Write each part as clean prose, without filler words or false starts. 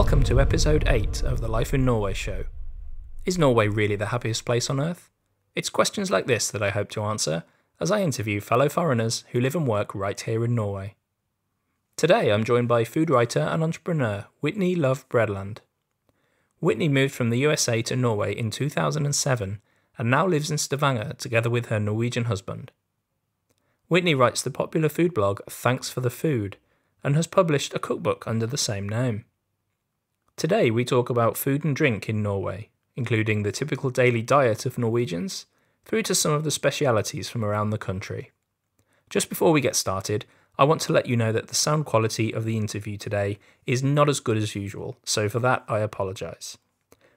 Welcome to episode 8 of the Life in Norway show. Is Norway really the happiest place on earth? It's questions like this that I hope to answer as I interview fellow foreigners who live and work right here in Norway. Today I'm joined by food writer and entrepreneur Whitney Love Bredland. Whitney moved from the USA to Norway in 2007 and now lives in Stavanger together with her Norwegian husband. Whitney writes the popular food blog Thanks for the Food and has published a cookbook under the same name. Today we talk about food and drink in Norway, including the typical daily diet of Norwegians, through to some of the specialities from around the country. Just before we get started, I want to let you know that the sound quality of the interview today is not as good as usual, so for that I apologise.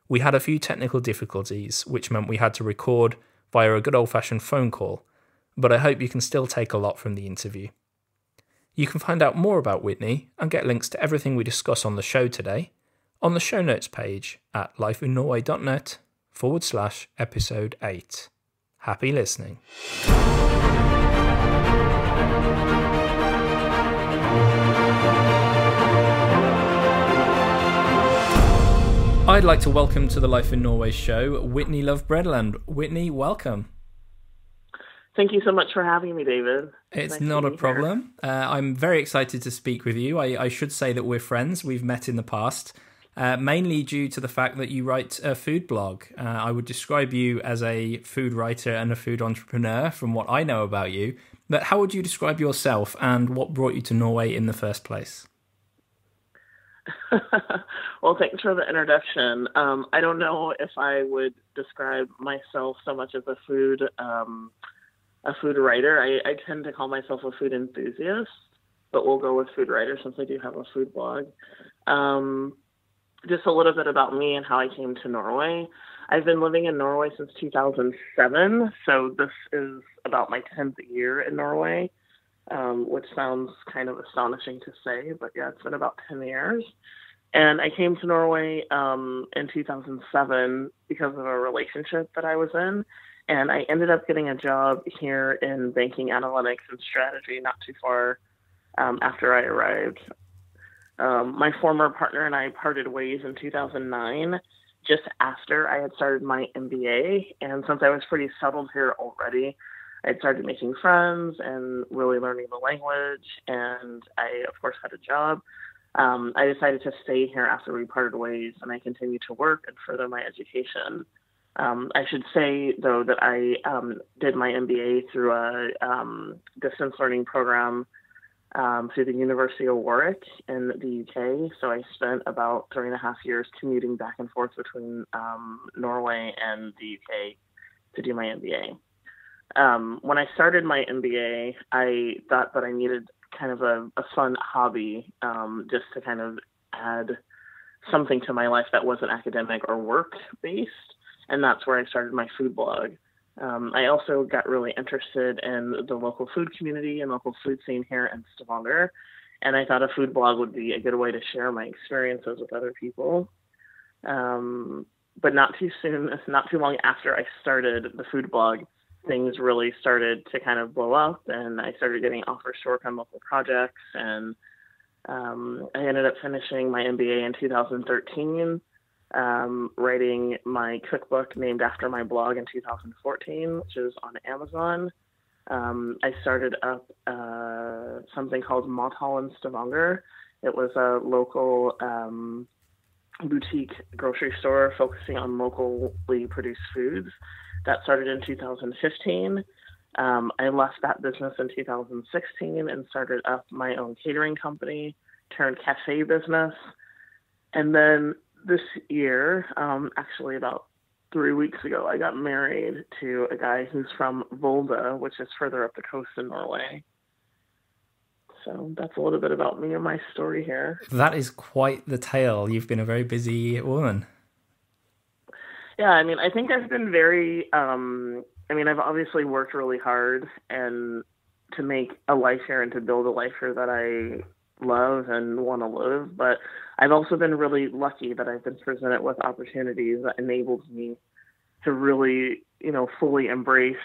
We had a few technical difficulties, which meant we had to record via a good old-fashioned phone call, but I hope you can still take a lot from the interview. You can find out more about Whitney and get links to everything we discuss on the show today, on the show notes page at lifeinnorway.net/episode 8. Happy listening. I'd like to welcome to the Life in Norway show Whitney Love Bredland. Whitney, welcome. Thank you so much for having me, David. It's nice not a problem. I'm very excited to speak with you. I should say that we're friends. We've met in the past. Mainly due to the fact that you write a food blog. I would describe you as a food writer and a food entrepreneur from what I know about you. But how would you describe yourself and what brought you to Norway in the first place? Well, thanks for the introduction. I don't know if I would describe myself so much as a food writer. I tend to call myself a food enthusiast, but we'll go with food writer since I do have a food blog. Just a little bit about me and how I came to Norway. I've been living in Norway since 2007, so this is about my 10th year in Norway, which sounds kind of astonishing to say, but yeah, it's been about 10 years. And I came to Norway in 2007 because of a relationship that I was in, and I ended up getting a job here in banking analytics and strategy not too far after I arrived. My former partner and I parted ways in 2009, just after I had started my MBA. And since I was pretty settled here already, I started making friends and really learning the language. And I, of course, had a job. I decided to stay here after we parted ways, and I continued to work and further my education. I should say, though, that I did my MBA through a distance learning program through the University of Warwick in the UK. So I spent about 3.5 years commuting back and forth between Norway and the UK to do my MBA. When I started my MBA, I thought that I needed kind of a fun hobby just to kind of add something to my life that wasn't academic or work-based. And that's where I started my food blog. I also got really interested in the local food community and local food scene here in Stavanger, and I thought a food blog would be a good way to share my experiences with other people. But not too long after I started the food blog, things really started to kind of blow up, and I started getting offers to work on local projects, and I ended up finishing my MBA in 2013. Writing my cookbook named after my blog in 2014, which is on Amazon. I started up something called Mott Hall in Stavanger. It was a local boutique grocery store focusing on locally produced foods. That started in 2015. I left that business in 2016 and started up my own catering company, turned cafe business, and then this year, actually about 3 weeks ago, I got married to a guy who's from Volda, which is further up the coast in Norway. So that's a little bit about me and my story here. That is quite the tale. You've been a very busy woman. Yeah, I mean, I think I've been very, I've obviously worked really hard and to make a life here and to build a life here that I love and want to live, but I've also been really lucky that I've been presented with opportunities that enabled me to really, fully embrace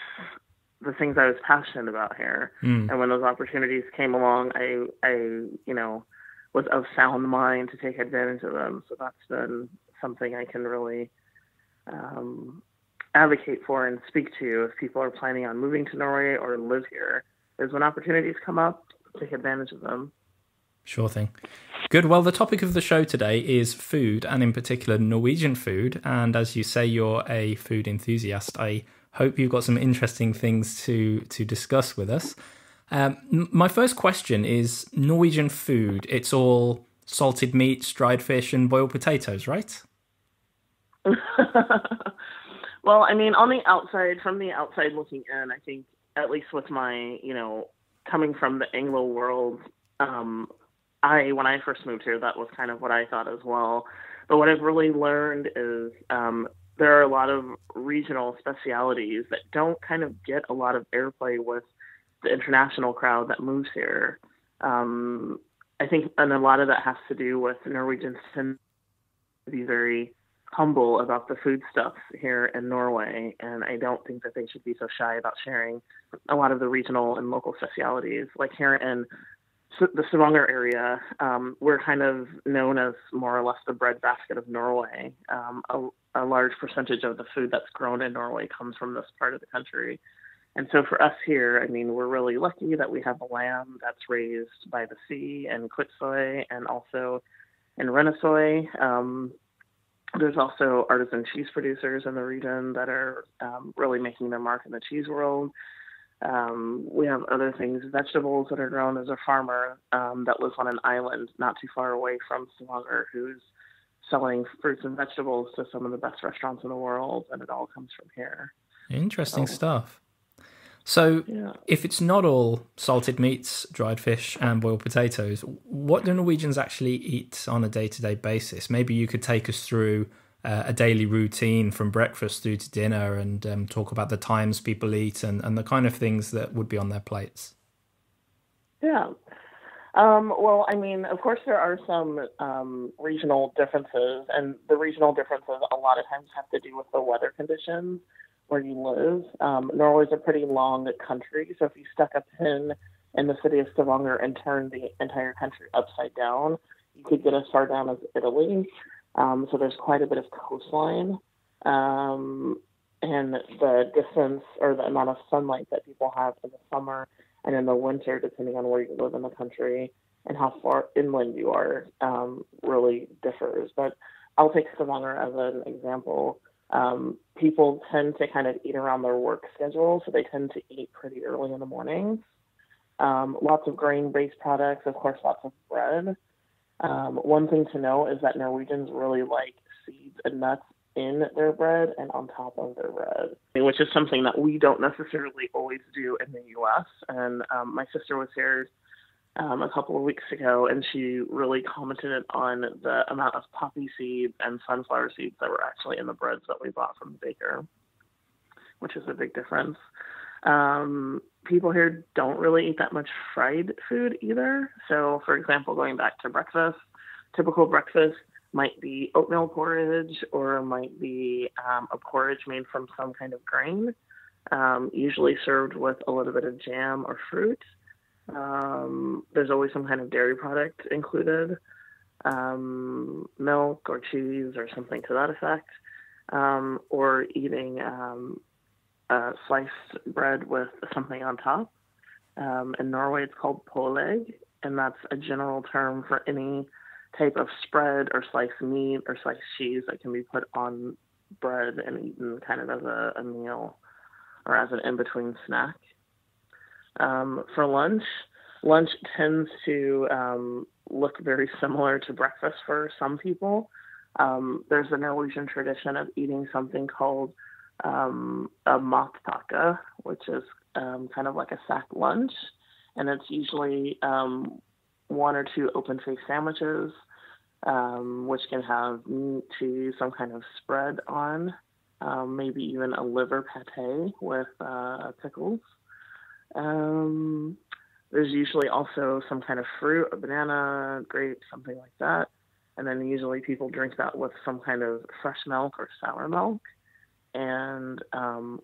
the things I was passionate about here. Mm. And when those opportunities came along, I was of sound mind to take advantage of them. So that's been something I can really advocate for and speak to if people are planning on moving to Norway or live here, is when opportunities come up, take advantage of them. Sure thing. Good. Well, the topic of the show today is food, and in particular Norwegian food. And as you say, you're a food enthusiast. I hope you've got some interesting things to discuss with us. My first question is Norwegian food. It's all salted meat, dried fish, and boiled potatoes, right? Well, I mean, on the outside, from the outside looking in, I think at least with my, coming from the Anglo world, when I first moved here, that was kind of what I thought as well. But what I've really learned is there are a lot of regional specialities that don't kind of get a lot of airplay with the international crowd that moves here. I think, and a lot of that has to do with Norwegians tend to be very humble about the food stuff here in Norway, and I don't think that they should be so shy about sharing a lot of the regional and local specialities. Like here in the Stavanger area, we're kind of known as more or less the breadbasket of Norway. A large percentage of the food that's grown in Norway comes from this part of the country. And so for us here, I mean, we're really lucky that we have a lamb that's raised by the sea in Kvitsøy and also in Rennesøy. There's also artisan cheese producers in the region that are really making their mark in the cheese world. We have other things, vegetables that are grown. As a farmer that lives on an island not too far away from Stavanger who's selling fruits and vegetables to some of the best restaurants in the world, and it all comes from here. Interesting stuff. So yeah. If it's not all salted meats, dried fish and boiled potatoes, what do Norwegians actually eat on a day-to-day basis? Maybe you could take us through a daily routine from breakfast through to dinner and talk about the times people eat and the kind of things that would be on their plates. Yeah. Well, I mean, of course there are some regional differences, and the regional differences a lot of times have to do with the weather conditions where you live. Norway's a pretty long country, so if you stuck a pin in the city of Stavanger and turned the entire country upside down, you could get as far down as Italy. So there's quite a bit of coastline. And the distance or the amount of sunlight that people have in the summer and in the winter, depending on where you live in the country and how far inland you are, really differs. But I'll take Stavanger as an example. People tend to kind of eat around their work schedule, so they tend to eat pretty early in the morning. Lots of grain-based products, of course, lots of bread. One thing to know is that Norwegians really like seeds and nuts in their bread and on top of their bread, which is something that we don't necessarily always do in the U.S. And my sister was here a couple of weeks ago, and she really commented on the amount of poppy seeds and sunflower seeds that were actually in the breads that we bought from the baker, which is a big difference. People here don't really eat that much fried food either. So, for example, going back to breakfast, typical breakfast might be oatmeal porridge or might be a porridge made from some kind of grain, usually served with a little bit of jam or fruit. There's always some kind of dairy product included, milk or cheese or something to that effect, or eating sliced bread with something on top. In Norway, it's called pålegg, and that's a general term for any type of spread or sliced meat or sliced cheese that can be put on bread and eaten kind of as a meal or as an in-between snack. For lunch tends to look very similar to breakfast for some people. There's a Norwegian tradition of eating something called a matpakke, which is kind of like a sack lunch, and it's usually one or two open-faced sandwiches, which can have meat, cheese, some kind of spread on, maybe even a liver pate with pickles. There's usually also some kind of fruit, a banana, grape, something like that, and then usually people drink that with some kind of fresh milk or sour milk. And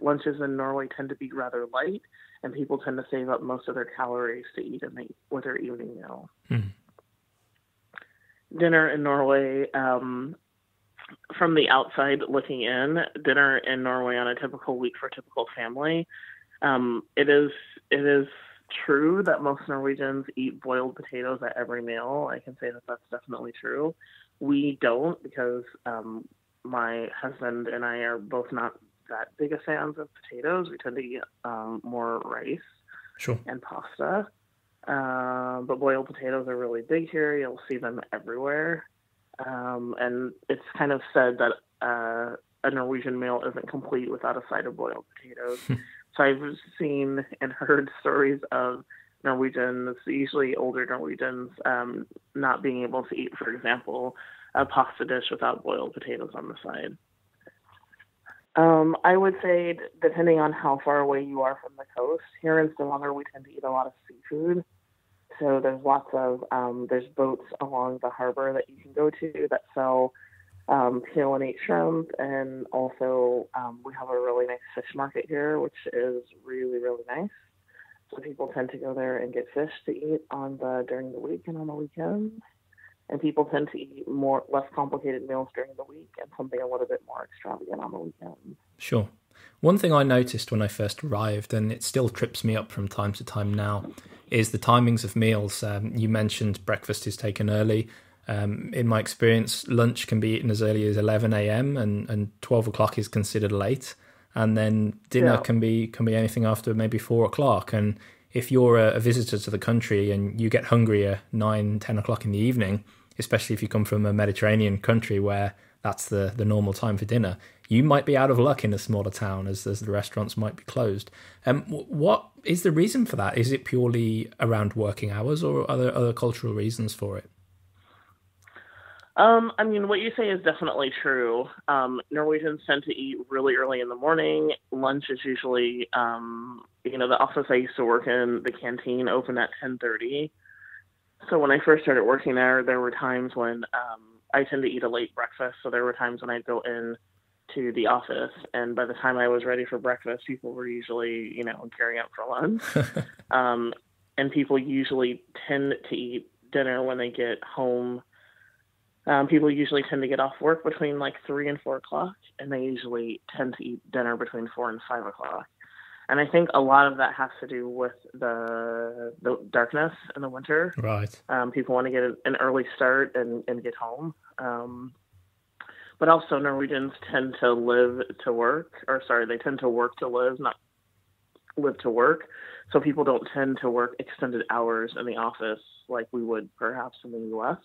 lunches in Norway tend to be rather light, and people tend to save up most of their calories to eat with their evening meal. Mm. dinner in Norway, from the outside looking in, dinner in Norway on a typical week for a typical family, it is true that most Norwegians eat boiled potatoes at every meal. I can say that that's definitely true. We don't, because my husband and I are both not that big of fans of potatoes. We tend to eat more rice and pasta. But boiled potatoes are really big here. You'll see them everywhere. And it's kind of said that a Norwegian meal isn't complete without a side of boiled potatoes. So I've seen and heard stories of Norwegians, usually older Norwegians, not being able to eat, for example, a pasta dish without boiled potatoes on the side. I would say, depending on how far away you are from the coast, here in Stavanger, we tend to eat a lot of seafood. So there's lots of, there's boats along the harbor that you can go to that sell PO&H shrimp. And also we have a really nice fish market here, which is really, really nice. So people tend to go there and get fish to eat during the week and on the weekends. And people tend to eat less complicated meals during the week and something a little bit more extravagant on the weekends. Sure. One thing I noticed when I first arrived, and it still trips me up from time to time now, is the timings of meals. You mentioned breakfast is taken early. In my experience, lunch can be eaten as early as 11 a.m. and 12 o'clock is considered late. And then dinner can be anything after maybe 4 o'clock. And if you're a visitor to the country and you get hungry at 9, 10 o'clock in the evening, especially if you come from a Mediterranean country where that's the normal time for dinner, you might be out of luck in a smaller town as the restaurants might be closed. What is the reason for that? Is it purely around working hours, or are there other cultural reasons for it? I mean, what you say is definitely true. Norwegians tend to eat really early in the morning. Lunch is usually, the office I used to work in, the canteen opened at 10:30. So when I first started working there, there were times when I tend to eat a late breakfast. So there were times when I'd go in to the office, and by the time I was ready for breakfast, people were usually, gearing up for lunch. And people usually tend to eat dinner when they get home. People usually tend to get off work between 3 and 4 o'clock, and they usually tend to eat dinner between 4 and 5 o'clock. And I think a lot of that has to do with the darkness in the winter. Right. People want to get an early start and get home. But also Norwegians tend to they tend to work to live, not live to work. So people don't tend to work extended hours in the office like we would perhaps in the U.S.,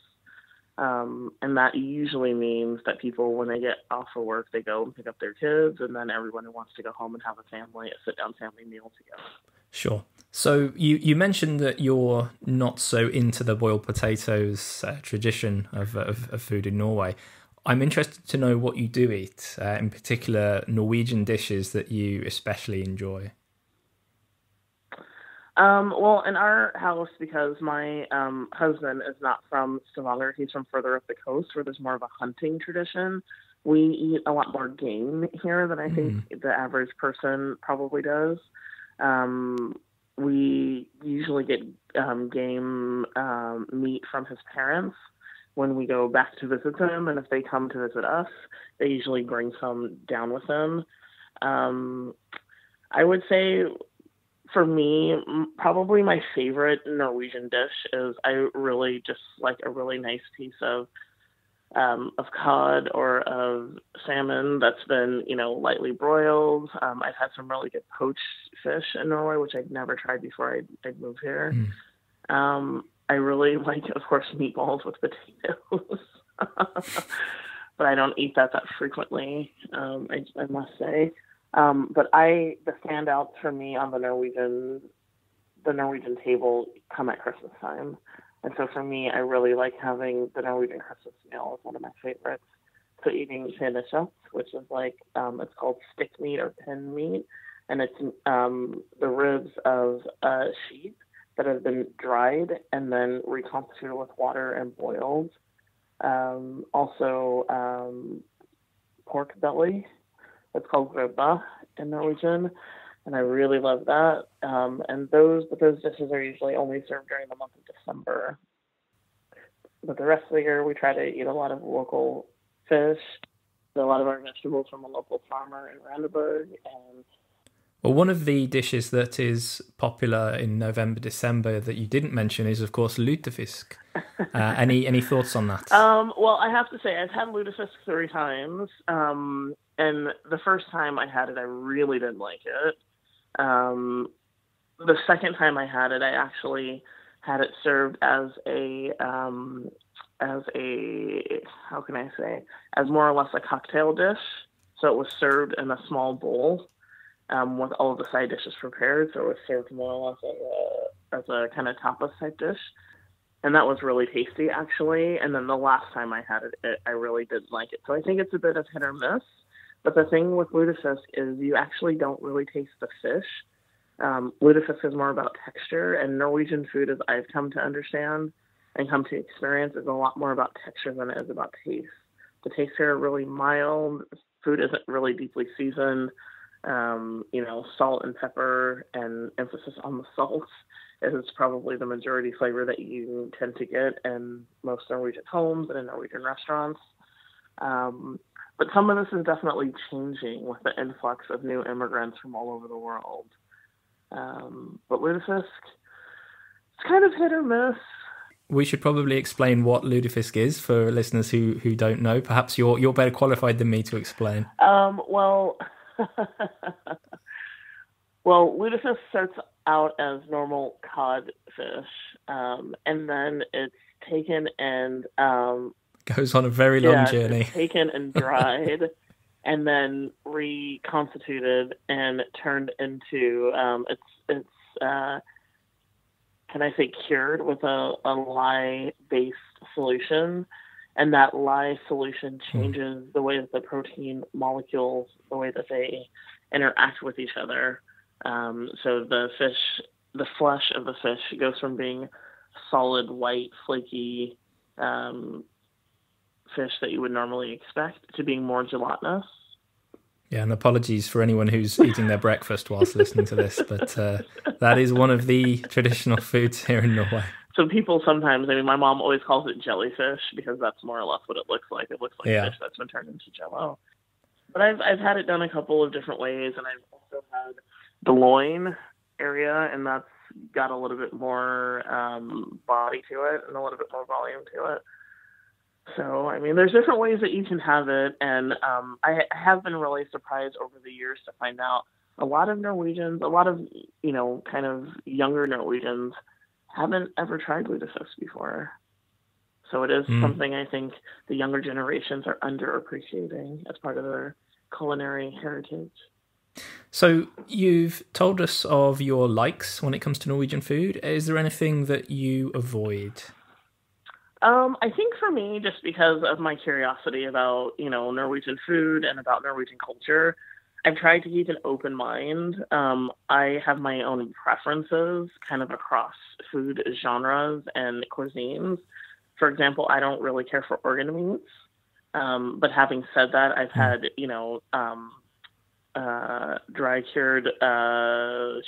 and that usually means that people, when they get off of work, they go and pick up their kids, and then everyone who wants to go home and have a sit-down family meal together. Sure. So you mentioned that you're not so into the boiled potatoes tradition of food in Norway. I'm interested to know what you do eat, in particular Norwegian dishes that you especially enjoy. Well, in our house, because my husband is not from Stavanger, he's from further up the coast where there's more of a hunting tradition, we eat a lot more game here than I think the average person probably does. We usually get game meat from his parents when we go back to visit them, and if they come to visit us, they usually bring some down with them. I would say, for me, probably my favorite Norwegian dish is I really just like a really nice piece of cod or of salmon that's been, lightly broiled. I've had some really good poached fish in Norway, which I'd never tried before I'd moved here. I really like, of course, meatballs with potatoes, but I don't eat that frequently, I must say. But the standouts for me on the Norwegian table come at Christmas time. And so for me, I really like having the Norwegian Christmas meal is one of my favorites. So eating pinnekjøtt, which is it's called stick meat or pin meat. And it's the ribs of a sheep that have been dried and then reconstituted with water and boiled. Also pork belly. It's called Groba in Norwegian, and I really love that. But those dishes are usually only served during the month of December. But the rest of the year, we try to eat a lot of local fish, a lot of our vegetables from a local farmer in Randaberg. And well, one of the dishes that is popular in November, December that you didn't mention is, of course, lutefisk. Any thoughts on that? Well, I have to say, I've had lutefisk 3 times. And the first time I had it, I really didn't like it. The second time I had it, I actually had it served as more or less a cocktail dish. So it was served in a small bowl with all of the side dishes prepared. So it was served more or less as a kind of tapas type dish. And that was really tasty, actually. And then the last time I had it, I really didn't like it. So I think it's a bit of hit or miss. But the thing with lutefisk is you actually don't really taste the fish. Lutefisk is more about texture, and Norwegian food, as I've come to understand and come to experience, is a lot more about texture than it is about taste. The tastes here are really mild. Food isn't really deeply seasoned. Salt and pepper and emphasis on the salt is probably the majority flavor that you tend to get in most Norwegian homes and in Norwegian restaurants. But some of this is definitely changing with the influx of new immigrants from all over the world. But lutefisk, it's kind of hit or miss. We should probably explain what lutefisk is for listeners who don't know. Perhaps you're better qualified than me to explain. Well, lutefisk starts out as normal codfish, and then it's taken and goes on a very long journey. It's taken and dried, and then reconstituted and turned into cured with a lye-based solution, and that lye solution changes the way that the protein molecules, the way that they interact with each other. So the flesh of the fish goes from being solid, white, flaky fish that you would normally expect to being more gelatinous. Yeah, and apologies for anyone who's eating their breakfast whilst listening to this, but that is one of the traditional foods here in Norway. So people sometimes, my mom always calls it jellyfish because that's more or less what it looks like. It looks like fish that's been turned into jello. But I've had it done a couple of different ways, and I've also had the loin area, and that's got a little bit more body to it and a little bit more volume to it. So, there's different ways that you can have it, and I have been really surprised over the years to find out a lot of Norwegians, a lot of, kind of younger Norwegians haven't ever tried lutefisk before. So it is something I think the younger generations are underappreciating as part of their culinary heritage. So you've told us of your likes when it comes to Norwegian food. Is there anything that you avoid? I think for me, just because of my curiosity about, Norwegian food and about Norwegian culture, I've tried to keep an open mind. I have my own preferences kind of across food genres and cuisines. For example, I don't really care for organ meats. But having said that, I've had, dry cured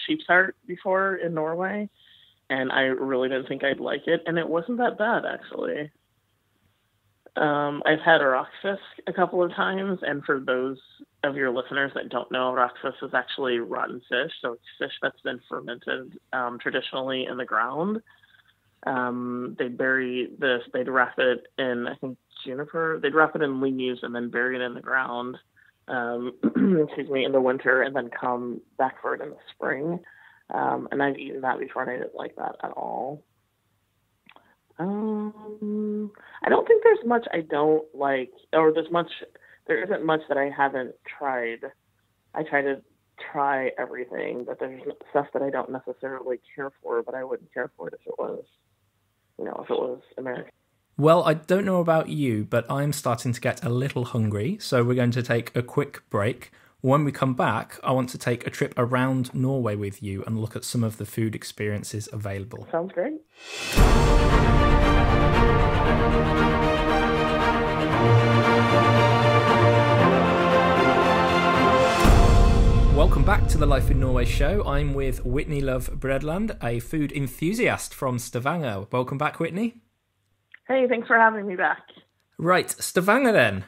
sheep's heart before in Norway. And I really didn't think I'd like it. And it wasn't that bad, actually. I've had rakfisk a couple of times. And for those of your listeners that don't know, rakfisk is actually rotten fish. So it's fish that's been fermented traditionally in the ground. They'd wrap it in, I think, juniper. They'd wrap it in leaves and then bury it in the ground, in the winter, and then come back for it in the spring. And I've eaten that before, and I didn't like that at all. I don't think there's much I don't like, or there isn't much that I haven't tried. I try to try everything, but there's stuff that I don't necessarily care for, but I wouldn't care for it if it was American. Well, I don't know about you, but I'm starting to get a little hungry, so we're going to take a quick break. When we come back, I want to take a trip around Norway with you and look at some of the food experiences available. Sounds great. Welcome back to the Life in Norway show. I'm with Whitney Love Bredland, a food enthusiast from Stavanger. Welcome back, Whitney. Hey, thanks for having me back. Right, Stavanger then,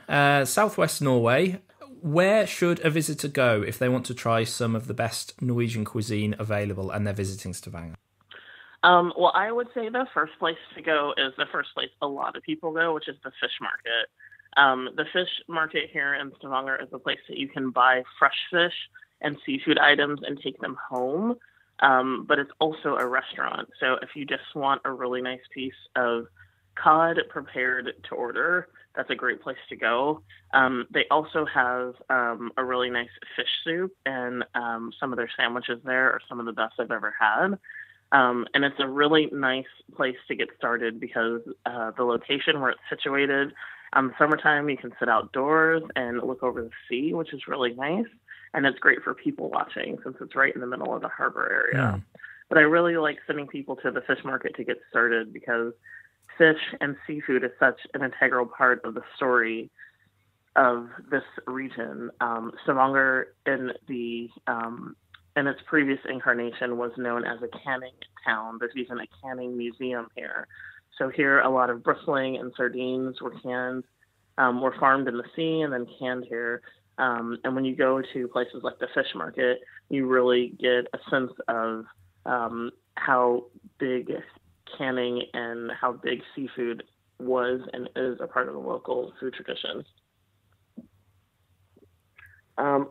southwest Norway. Where should a visitor go if they want to try some of the best Norwegian cuisine available and they're visiting Stavanger? Well, I would say the first place to go is the first place a lot of people go, which is the fish market. The fish market here in Stavanger is a place that you can buy fresh fish and seafood items and take them home. But it's also a restaurant. So if you just want a really nice piece of cod prepared to order, that's a great place to go. They also have a really nice fish soup, and some of their sandwiches there are some of the best I've ever had. And it's a really nice place to get started because the location where it's situated, summertime, you can sit outdoors and look over the sea, which is really nice. And it's great for people watching since it's right in the middle of the harbor area. Yeah. But I really like sending people to the fish market to get started because fish and seafood is such an integral part of the story of this region. Stavanger in the in its previous incarnation was known as a canning town. There's even a canning museum here. So here a lot of bristling and sardines were canned, were farmed in the sea and then canned here. And when you go to places like the fish market, you really get a sense of how big canning and how big seafood was and is a part of the local food tradition.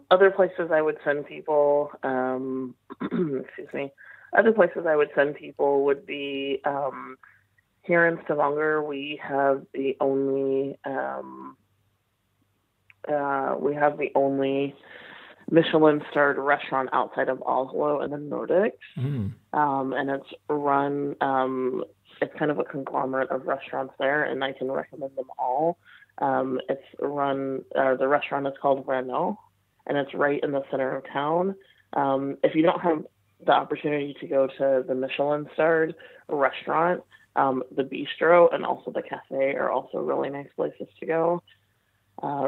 Other places I would send people, other places I would send people would be here in Stavanger. We have the only Michelin-starred restaurant outside of Oslo in the Nordics. And it's run, it's kind of a conglomerate of restaurants there, and I can recommend them all. It's run, the restaurant is called Renaa, and it's right in the center of town. If you don't have the opportunity to go to the Michelin-starred restaurant, the bistro and also the cafe are also really nice places to go.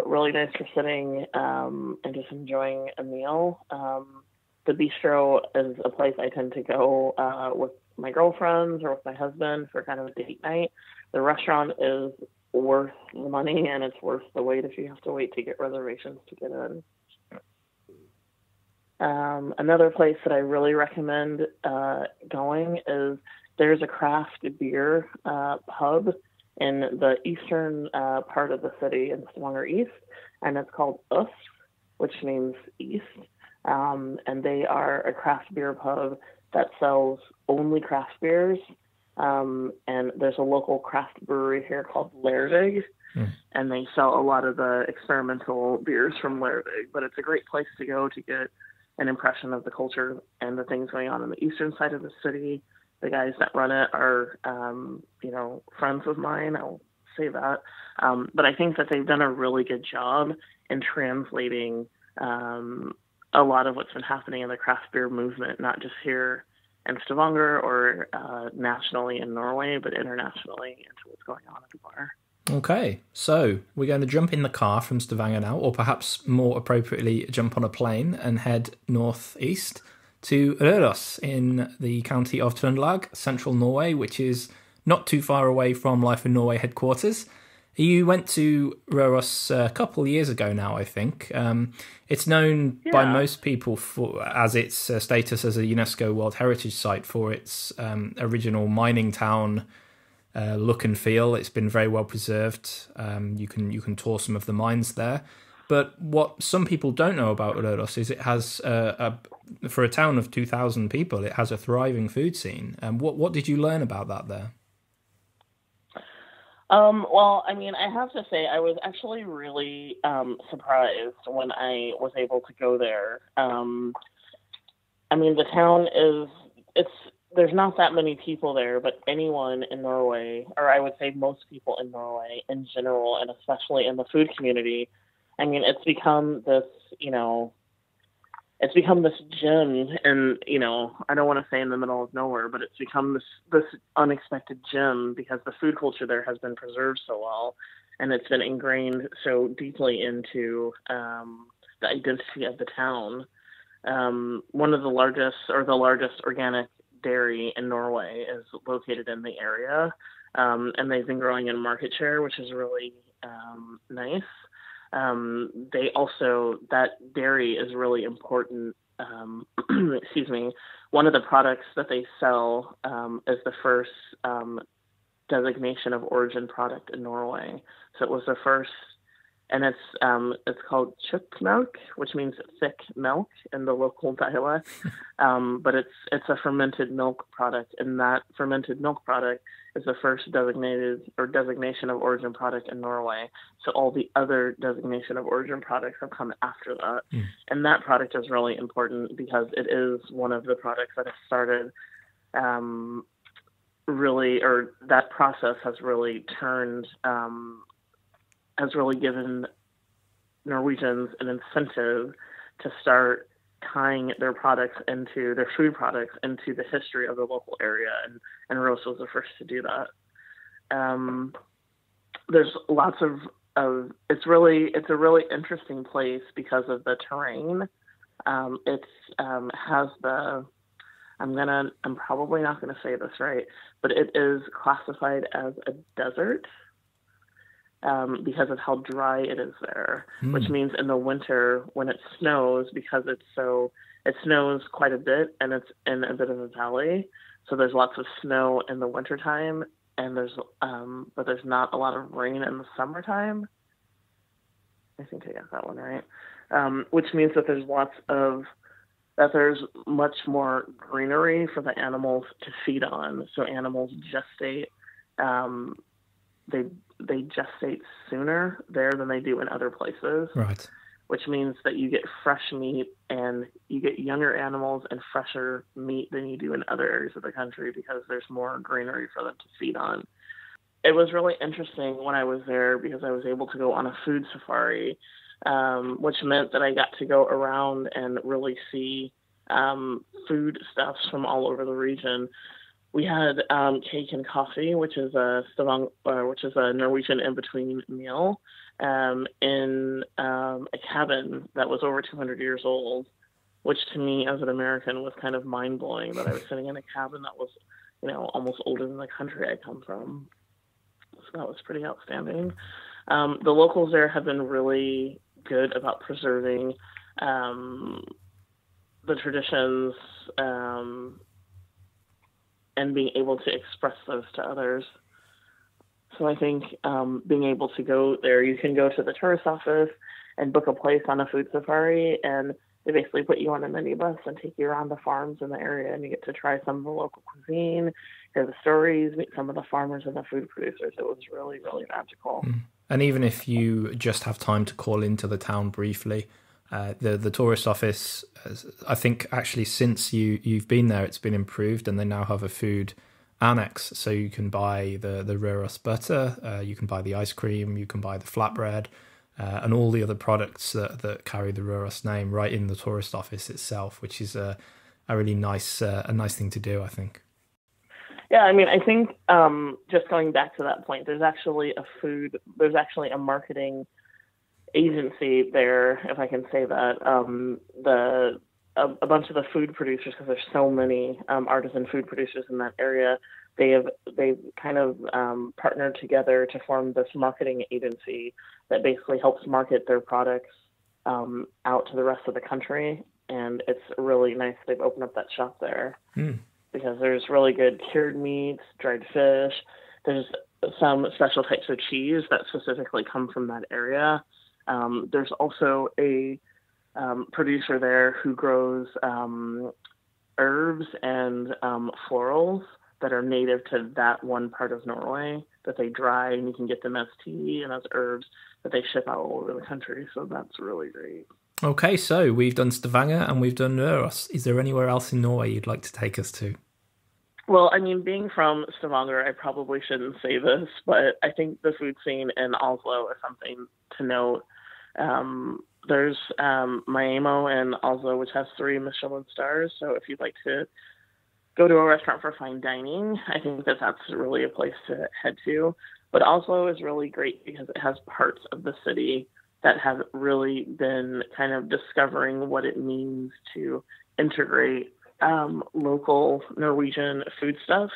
Really nice for sitting and just enjoying a meal. The bistro is a place I tend to go with my girlfriends or with my husband for kind of a date night. The restaurant is worth the money and it's worth the wait if you have to wait to get reservations to get in. Another place that I really recommend going is there's a craft beer pub in the eastern part of the city in Stavanger East, and it's called Øst, which means East. And they are a craft beer pub that sells only craft beers. And there's a local craft brewery here called Lervig, and they sell a lot of the experimental beers from Lervig. But it's a great place to go to get an impression of the culture and the things going on in the eastern side of the city. The guys that run it are, friends of mine. I'll say that. But I think that they've done a really good job in translating a lot of what's been happening in the craft beer movement, not just here in Stavanger or nationally in Norway, but internationally into what's going on at the bar. Okay, so we're going to jump in the car from Stavanger now, or perhaps more appropriately, jump on a plane and head northeast to Røros in the county of Trøndelag, central Norway, which is not too far away from Life in Norway headquarters. You went to Røros a couple of years ago now, I think. It's known by most people for as its status as a UNESCO World Heritage Site for its original mining town look and feel. It's been very well preserved. You can tour some of the mines there. But what some people don't know about Røros is it has, for a town of 2,000 people, it has a thriving food scene. And what did you learn about that there? Well, I mean, I have to say I was actually really surprised when I was able to go there. I mean, the town there's not that many people there, but anyone in Norway, or I would say most people in Norway in general, and especially in the food community, I mean, it's become this gem and, I don't want to say in the middle of nowhere, but it's become this unexpected gem because the food culture there has been preserved so well and it's been ingrained so deeply into the identity of the town. One of the largest organic dairy in Norway is located in the area. and they've been growing in market share, which is really nice. They also, that dairy is really important. Excuse me. One of the products that they sell is the first designation of origin product in Norway. So it was the first, and it's called chukmilk, which means thick milk in the local dialect. But it's a fermented milk product, and that fermented milk product is the first designation of origin product in Norway. So all the other designation of origin products have come after that. Mm. And that product is really important because it is one of the products that has started that process has really turned, has really given Norwegians an incentive to start tying their products into their food products into the history of the local area, and Røros was the first to do that. There's lots of it's a really interesting place because of the terrain. I'm probably not gonna say this right, but it is classified as a desert because of how dry it is there, which means in the winter when it snows, because it snows quite a bit and it's in a bit of a valley. So there's lots of snow in the wintertime, and but there's not a lot of rain in the summertime. I think I got that one right. Which means that there's much more greenery for the animals to feed on. So animals gestate, they gestate sooner there than they do in other places. Right. Which means that you get fresh meat, and you get younger animals and fresher meat than you do in other areas of the country because there's more greenery for them to feed on. It was really interesting when I was there because I was able to go on a food safari, which meant that I got to go around and really see foodstuffs from all over the region. We had cake and coffee, which is a Norwegian in-between meal, in a cabin that was over 200 years old, which to me as an American was kind of mind-blowing that I was sitting in a cabin that was, almost older than the country I come from. So that was pretty outstanding. The locals there have been really good about preserving the traditions, and being able to express those to others. So I think being able to go there, you can go to the tourist office and book a place on a food safari, and they basically put you on a minibus and take you around the farms in the area, and you get to try some of the local cuisine, hear the stories, meet some of the farmers and the food producers. It was really, really magical. And even if you just have time to call into the town briefly, the tourist office, I think actually since you've been there, it's been improved, and they now have a food annex. So you can buy the Røros butter, you can buy the ice cream, you can buy the flatbread, and all the other products that carry the Røros name right in the tourist office itself, which is a really nice nice thing to do, I think. Yeah, I mean, I think just going back to that point, there's actually a marketing agency there, if I can say that, a bunch of the food producers, because there's so many artisan food producers in that area, they've kind of partnered together to form this marketing agency that basically helps market their products out to the rest of the country, and it's really nice they've opened up that shop there because there's really good cured meats, dried fish. There's some special types of cheese that specifically come from that area. There's also a producer there who grows herbs and florals that are native to that one part of Norway that they dry, and you can get them as tea and as herbs that they ship out all over the country. So that's really great. Okay, so we've done Stavanger and we've done Røros. Is there anywhere else in Norway you'd like to take us to? Well, I mean, being from Stavanger, I probably shouldn't say this, but I think the food scene in Oslo is something to note. There's Maaemo in Oslo, which has 3 Michelin stars. So if you'd like to go to a restaurant for fine dining, I think that's really a place to head to. But Oslo is really great because it has parts of the city that have really been kind of discovering what it means to integrate local Norwegian foodstuff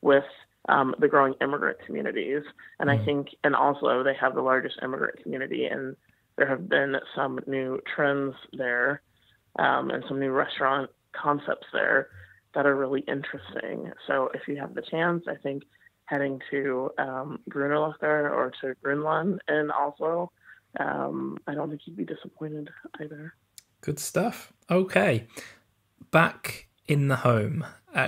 with the growing immigrant communities. And I think, and also they have the largest immigrant community, and there have been some new trends there, and some new restaurant concepts there that are really interesting. So if you have the chance, I think heading to Grünerløkka or to Grünland in Oslo, I don't think you'd be disappointed either. Good stuff. Okay. Back in the home,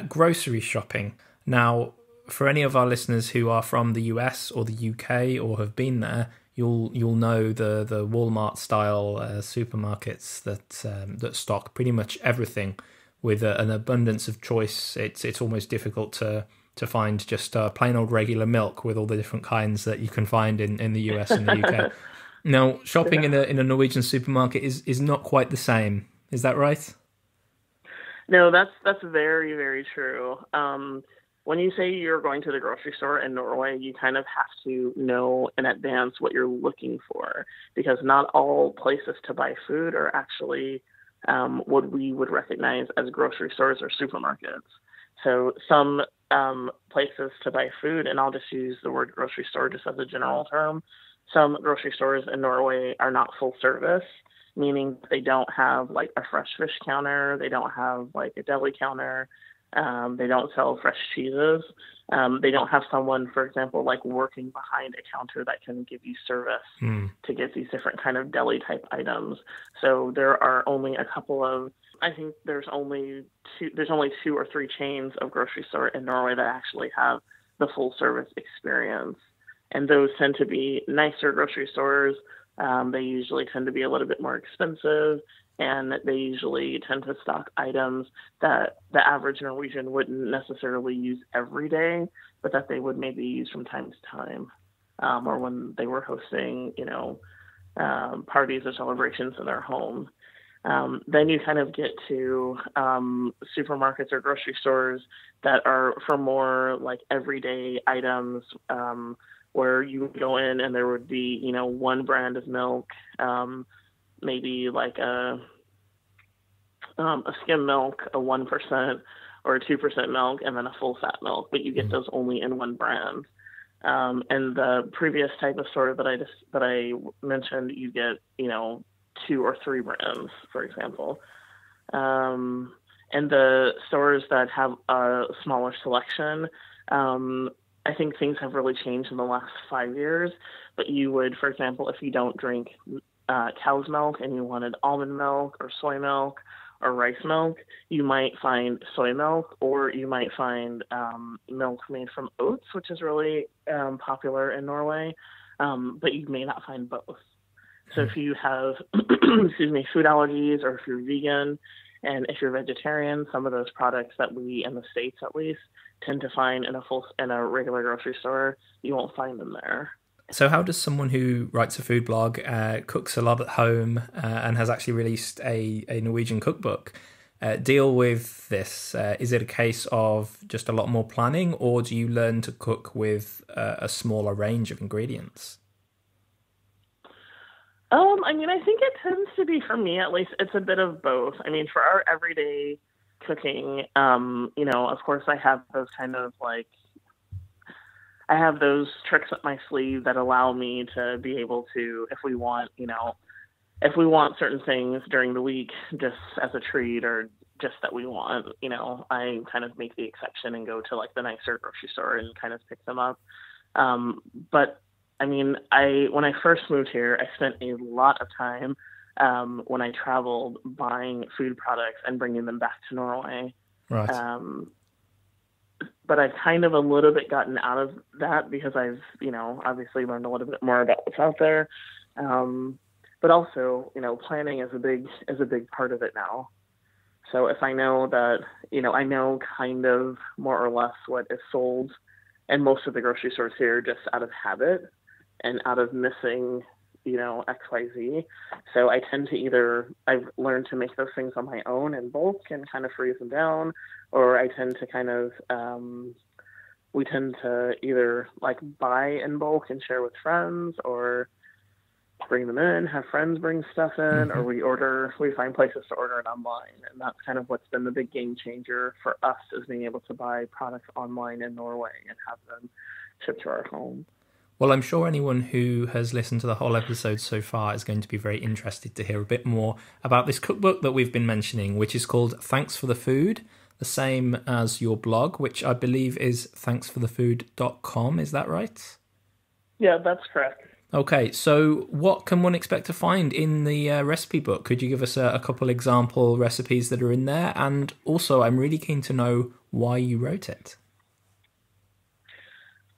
grocery shopping. Now, for any of our listeners who are from the US or the UK or have been there, you'll know the Walmart style supermarkets that that stock pretty much everything with an abundance of choice. It's almost difficult to find just plain old regular milk with all the different kinds that you can find in the US and the UK. Now, shopping in a Norwegian supermarket is not quite the same. Is that right? No, that's very, very true. When you say you're going to the grocery store in Norway, you kind of have to know in advance what you're looking for, because not all places to buy food are actually what we would recognize as grocery stores or supermarkets. So some places to buy food, and I'll just use the word grocery store just as a general term, some grocery stores in Norway are not full service, meaning they don't have like a fresh fish counter, they don't have like a deli counter, they don't sell fresh cheeses, they don't have someone, for example, like working behind a counter that can give you service to get these different kind of deli type items. So there are only a couple of, I think there's only two or three chains of grocery store in Norway that actually have the full service experience. And those tend to be nicer grocery stores. They usually tend to be a little bit more expensive, and they usually tend to stock items that the average Norwegian wouldn't necessarily use every day, but that they would maybe use from time to time, or when they were hosting, parties or celebrations in their home. Then you kind of get to supermarkets or grocery stores that are for more like everyday items, where you would go in and there would be, one brand of milk, maybe like a skim milk, a 1% or a 2% milk, and then a full fat milk, but you get those only in one brand. And the previous type of store that I mentioned, you get, two or three brands, for example. And the stores that have a smaller selection, I think things have really changed in the last 5 years, but you would, for example, if you don't drink cow's milk and you wanted almond milk or soy milk or rice milk, you might find soy milk, or you might find milk made from oats, which is really popular in Norway, but you may not find both. So if you have food allergies, or if you're vegan, and if you're vegetarian, some of those products that we in the States at least tend to find in a regular grocery store, you won't find them there. So how does someone who writes a food blog, cooks a lot at home, and has actually released a Norwegian cookbook, deal with this? Is it a case of just a lot more planning, or do you learn to cook with a smaller range of ingredients? I think it tends to be, for me at least, it's a bit of both. I mean, for our everyday cooking, of course I have those those tricks up my sleeve that allow me to be able to, if we want certain things during the week, just as a treat or just that we want, I kind of make the exception and go to like the nicer grocery store and kind of pick them up. But I mean, when I first moved here, I spent a lot of time when I traveled buying food products and bringing them back to Norway. Right. But I've kind of a little bit gotten out of that because I've, obviously learned a little bit more about what's out there. But also, planning is a big part of it now. So if I know that, I know kind of more or less what is sold in most of the grocery stores here just out of habit and out of missing, XYZ. So I tend to I've learned to make those things on my own in bulk and kind of freeze them down, or I tend to kind of, we tend to either like buy in bulk and share with friends, or bring them in, have friends bring stuff in, or we find places to order it online. And that's kind of what's been the big game changer for us, is being able to buy products online in Norway and have them shipped to our home. Well, I'm sure anyone who has listened to the whole episode so far is going to be very interested to hear a bit more about this cookbook that we've been mentioning, which is called Thanks for the Food, the same as your blog, which I believe is thanksforthefood.com. Is that right? Yeah, that's correct. Okay, so what can one expect to find in the recipe book? Could you give us a couple example recipes that are in there? And also, I'm really keen to know why you wrote it.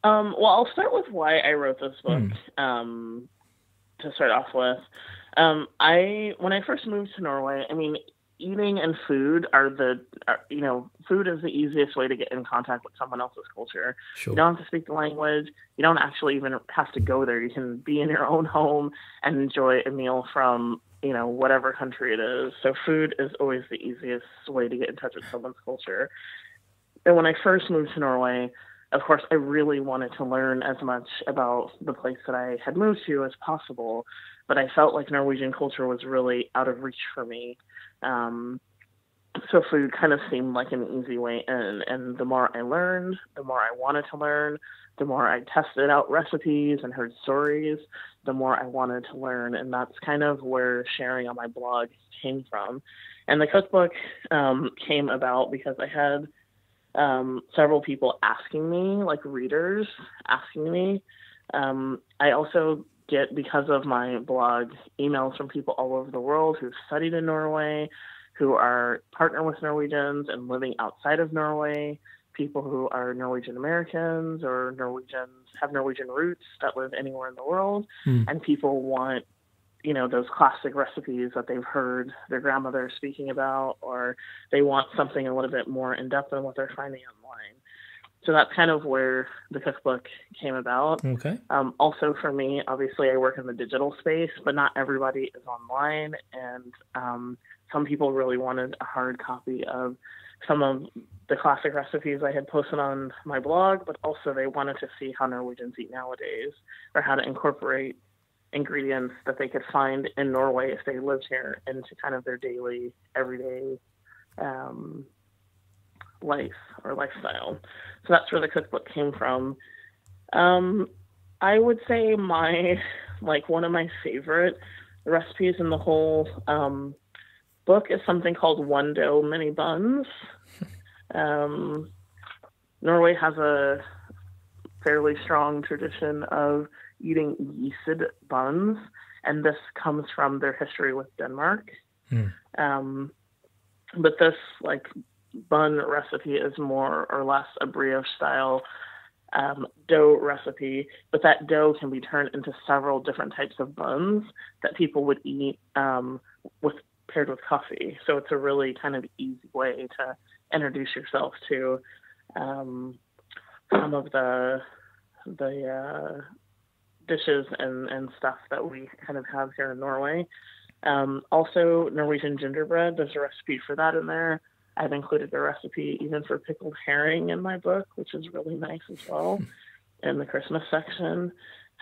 Well, I'll start with why I wrote this book, to start off with. When I first moved to Norway, I mean, eating and food food is the easiest way to get in contact with someone else's culture. Sure. You don't have to speak the language. You don't actually even have to go there. You can be in your own home and enjoy a meal from, whatever country it is. So food is always the easiest way to get in touch with someone's culture. And when I first moved to Norway, of course, I really wanted to learn as much about the place that I had moved to as possible, but I felt like Norwegian culture was really out of reach for me. So food kind of seemed like an easy way in, and the more I learned, the more I wanted to learn, the more I tested out recipes and heard stories, the more I wanted to learn, and that's kind of where sharing on my blog came from. And the cookbook came about because I had several people asking me, like readers asking me. I also get, because of my blog, emails from people all over the world who've studied in Norway, who are partner with Norwegians and living outside of Norway, people who are Norwegian Americans or Norwegians, have Norwegian roots that live anywhere in the world. And people want, those classic recipes that they've heard their grandmother speaking about, or they want something a little bit more in depth than what they're finding online. So that's kind of where the cookbook came about. Okay. Also for me, obviously I work in the digital space, but not everybody is online. And some people really wanted a hard copy of some of the classic recipes I had posted on my blog, but also they wanted to see how Norwegians eat nowadays, or how to incorporate ingredients that they could find in Norway if they lived here into kind of their daily, everyday life or lifestyle. So that's where the cookbook came from. I would say one of my favorite recipes in the whole book is something called one dough mini buns. Norway has a fairly strong tradition of eating yeasted buns, and this comes from their history with Denmark. But this bun recipe is more or less a brioche style dough recipe, but that dough can be turned into several different types of buns that people would eat paired with coffee. So it's a really kind of easy way to introduce yourself to some of the dishes and stuff that we kind of have here in Norway. Also, Norwegian gingerbread, there's a recipe for that in there. I've included a recipe even for pickled herring in my book, which is really nice as well, in the Christmas section.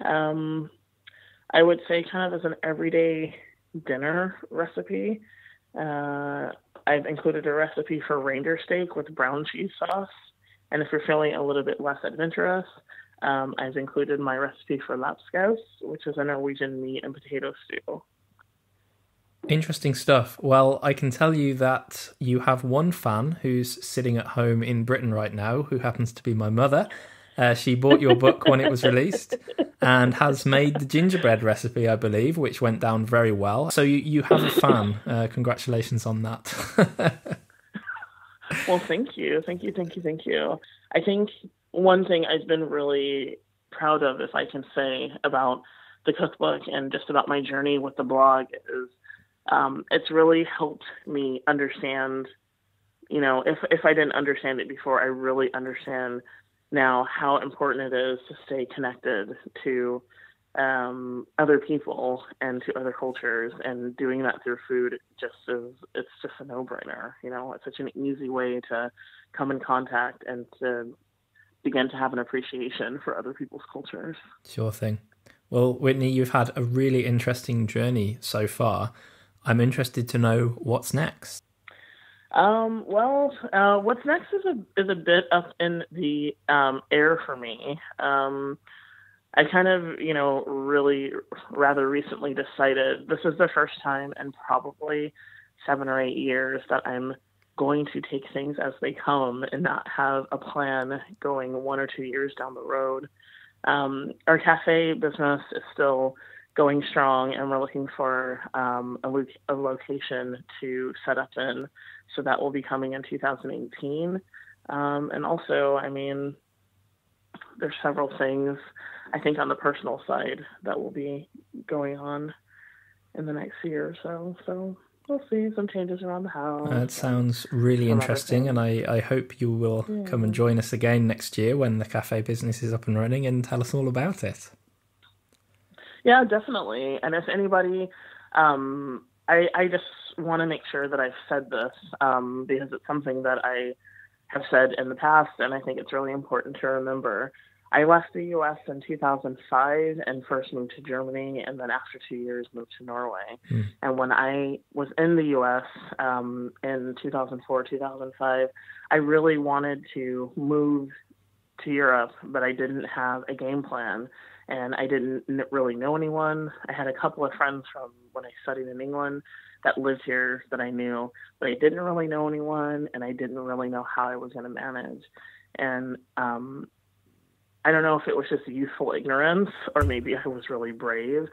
I would say kind of as an everyday dinner recipe, I've included a recipe for reindeer steak with brown cheese sauce. And if you're feeling a little bit less adventurous, I've included my recipe for lapskaus, which is a Norwegian meat and potato stew. Interesting stuff. Well, I can tell you that you have one fan who's sitting at home in Britain right now, who happens to be my mother. She bought your book when it was released and has made the gingerbread recipe, I believe, which went down very well. So you have a fan. Congratulations on that. Well, thank you. Thank you. I think one thing I've been really proud of, if I can say, about the cookbook and just about my journey with the blog is it's really helped me understand, if I didn't understand it before, I really understand now how important it is to stay connected to other people and to other cultures, and doing that through food it's just a no-brainer. It's such an easy way to come in contact and to begin to have an appreciation for other people's cultures. Sure thing. Well, Whitney, you've had a really interesting journey so far. I'm interested to know what's next. What's next is a bit up in the air for me. I kind of, really rather recently decided this is the first time in probably 7 or 8 years that I'm going to take things as they come and not have a plan going 1 or 2 years down the road. Our cafe business is still going strong, and we're looking for a location to set up in. So that will be coming in 2018. And also, there's several things, I think, on the personal side that will be going on in the next year or so. So we'll see some changes around the house. That sounds really interesting. And I hope you will come and join us again next year when the cafe business is up and running and tell us all about it. Yeah, definitely. And if anybody, I just want to make sure that I've said this because it's something that I have said in the past, and I think it's really important to remember. I left the U.S. in 2005 and first moved to Germany, and then after 2 years moved to Norway. Mm. And when I was in the U.S. In 2004, 2005, I really wanted to move to Europe, but I didn't have a game plan, and I didn't really know anyone. I had a couple of friends from when I studied in England that lived here that I knew, but I didn't really know anyone, and I didn't really know how I was going to manage. And I don't know if it was just youthful ignorance or maybe I was really brave,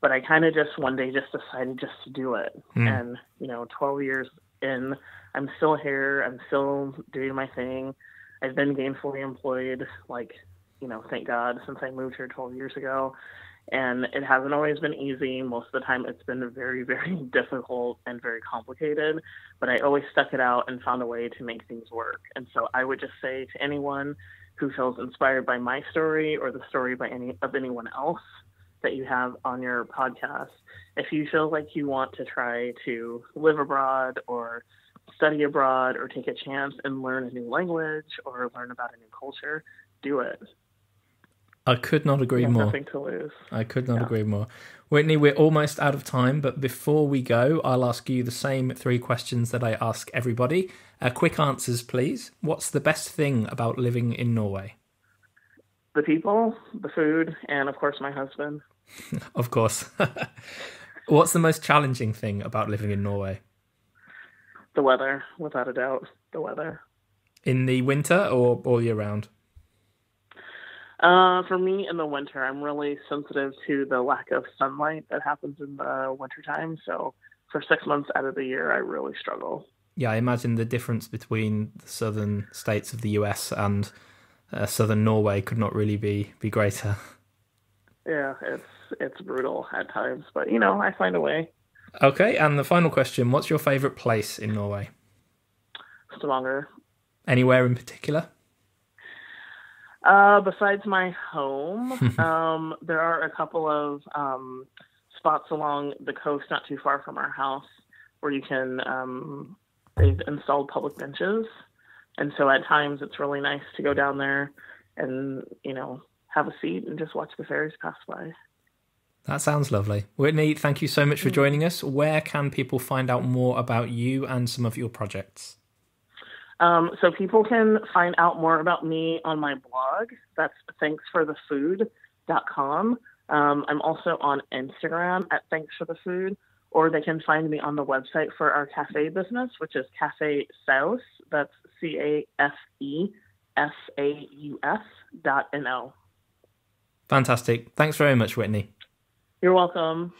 but I kind of just one day just decided just to do it. Mm. And, 12 years in, I'm still here. I'm still doing my thing. I've been gainfully employed, thank God, since I moved here 12 years ago. And it hasn't always been easy. Most of the time it's been very, very difficult and very complicated, but I always stuck it out and found a way to make things work. And so I would just say to anyone who feels inspired by my story or the story by anyone else that you have on your podcast, if you feel like you want to try to live abroad or study abroad or take a chance and learn a new language or learn about a new culture, do it. I could not agree more. Nothing to lose. I could not agree more. Whitney, we're almost out of time, but before we go, I'll ask you the same 3 questions that I ask everybody. Quick answers, please. What's the best thing about living in Norway? The people, the food, and of course, my husband. Of course. What's the most challenging thing about living in Norway? The weather, without a doubt. The weather. In the winter or all year round? For me, in the winter, I'm really sensitive to the lack of sunlight that happens in the wintertime. So for 6 months out of the year, I really struggle. Yeah, I imagine the difference between the southern states of the US and southern Norway could not really be greater. Yeah, it's brutal at times, but, I find a way. Okay, and the final question, what's your favourite place in Norway? Stavanger. Anywhere in particular? Besides my home, there are a couple of spots along the coast not too far from our house where you can, they've installed public benches. And so at times it's really nice to go down there and, have a seat and just watch the ferries pass by. That sounds lovely. Whitney, thank you so much for joining us. Where can people find out more about you and some of your projects? So people can find out more about me on my blog. That's thanksforthefood.com. I'm also on Instagram at thanksforthefood, or they can find me on the website for our cafe business, which is Café Saus. That's CAFESAUS.no. Fantastic. Thanks very much, Whitney. You're welcome.